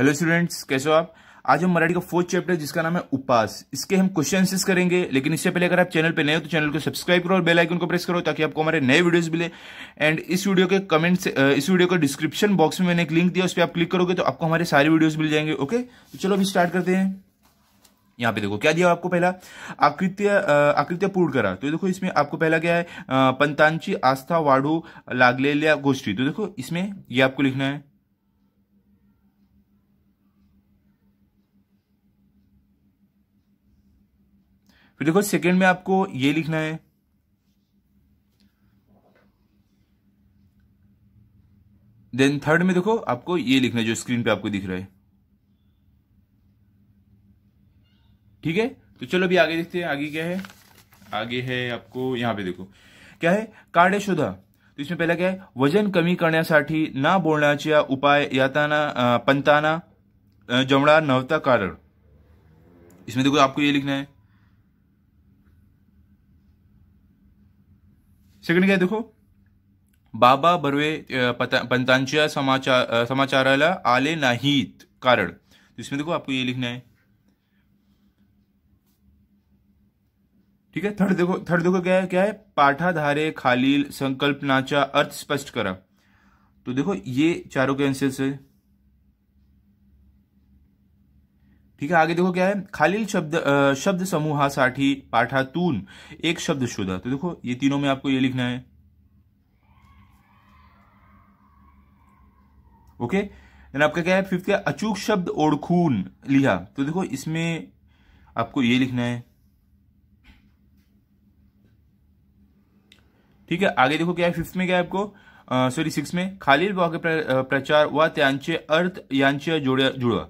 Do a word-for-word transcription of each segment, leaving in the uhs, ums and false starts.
Hello students, कैसे हो आप। आज हम मराठी का फोर्थ चैप्टर जिसका नाम है उपास, इसके हम क्वेश्चन आंसर्स करेंगे। लेकिन इससे पहले अगर आप चैनल पे नए हो तो चैनल को सब्सक्राइब करो और बेल आइकन को प्रेस करो ताकि आपको हमारे नए वीडियोस मिले। एंड इस वीडियो के कमेंट से, इस वीडियो के डिस्क्रिप्शन बॉक्स में मैंने एक लिंक दिया, उस पर आप क्लिक करोगे तो आपको हमारे सारे वीडियोज मिल जाएंगे। ओके, तो चलो अभी स्टार्ट करते हैं। यहाँ पे देखो क्या दिया आपको, पहला आकृत्य आकृत्य पूर्ण करा। तो देखो इसमें आपको पहला क्या है, पंतांची आस्था वाढू लागलेल्या गोष्टी। तो देखो इसमें ये आपको लिखना है। फिर देखो सेकंड में आपको ये लिखना है। देन थर्ड में देखो आपको ये लिखना है जो स्क्रीन पे आपको दिख रहा है। ठीक है, तो चलो अभी आगे देखते हैं आगे क्या है। आगे है आपको यहाँ पे देखो क्या है, कार्यशोधा। तो इसमें पहला क्या है, वजन कमी करण्यासाठी ना बोलण्याच्या उपाय यातना पंताना जमणार नव्हता कारण। इसमें देखो आपको ये लिखना है। सेकंड क्या है, देखो बाबा बर्वे पंतांच्या समाचार समाचाराला आले नाहीत कारण। तो इसमें देखो आपको ये लिखना है। ठीक है, थर्ड देखो थर्ड देखो क्या है क्या है पाठाधारे खालील संकल्पनाचा अर्थ स्पष्ट करा। तो देखो ये चारों के आंसर्स है। ठीक है, आगे देखो क्या है, खालील शब्द आ, शब्द समूहासाठी पाठातून एक शब्द शोधा। तो देखो ये तीनों में आपको ये लिखना है। ओके, देन आपका क्या है फिफ्थ क्या, अचूक शब्द ओळखून लिहा। तो देखो इसमें आपको ये लिखना है। ठीक है, आगे देखो क्या है फिफ्थ में क्या है आपको, सॉरी सिक्स में, खालील वाक्य प्र, प्रचार व त्यांचे अर्थ यांचे जोड्या जुळवा।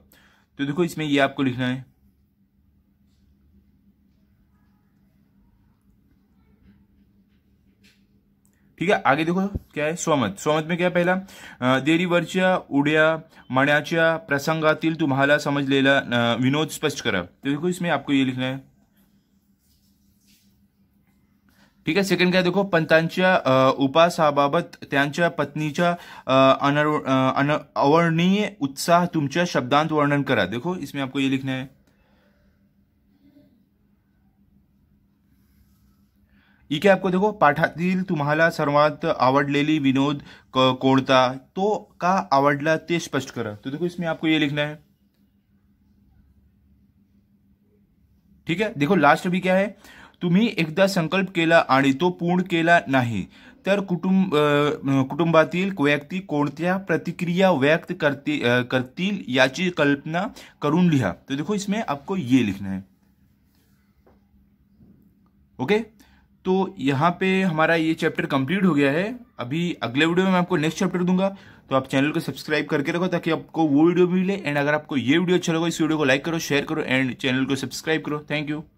तो देखो इसमें ये आपको लिखना है। ठीक है, आगे देखो क्या है स्वमत। स्वमत में क्या पहला, देरीवरच्या उड्या माण्याच्या प्रसंगातील तुम्हाला समजलेला विनोद स्पष्ट करा। तो देखो इसमें आपको ये लिखना है। ठीक है, सेकंड क्या देखो, पंतांच्या उपासाबाबत त्यांच्या पत्नीचा अवर्णनीय उत्साह तुमच्या शब्दांत वर्णन करा। देखो इसमें आपको ये लिखना है। ठीक है, आपको देखो पाठातील तुम्हाला सर्वात आवडलेली विनोद कोणता, तो का आवडला ते स्पष्ट करा। तो देखो इसमें आपको ये लिखना है। ठीक है, देखो लास्ट अभी क्या है, तुम्ही एकदा संकल्प केला आणि तो पूर्ण केला नाही तर कुटुंब कुटुंबातील व्यक्ती कोणत्या प्रतिक्रिया व्यक्त करती करतील याची कल्पना करून लिहा। तो देखो इसमें आपको ये लिखना है। ओके, तो यहाँ पे हमारा ये चैप्टर कंप्लीट हो गया है। अभी अगले वीडियो में मैं आपको नेक्स्ट चैप्टर दूंगा, तो आप चैनल को सब्सक्राइब करके रखो ताकि आपको वो वीडियो मिले। एंड अगर आपको ये वीडियो अच्छा लगा, इस वीडियो को लाइक करो, शेयर करो एंड चैनल को सब्सक्राइब करो। Thank you.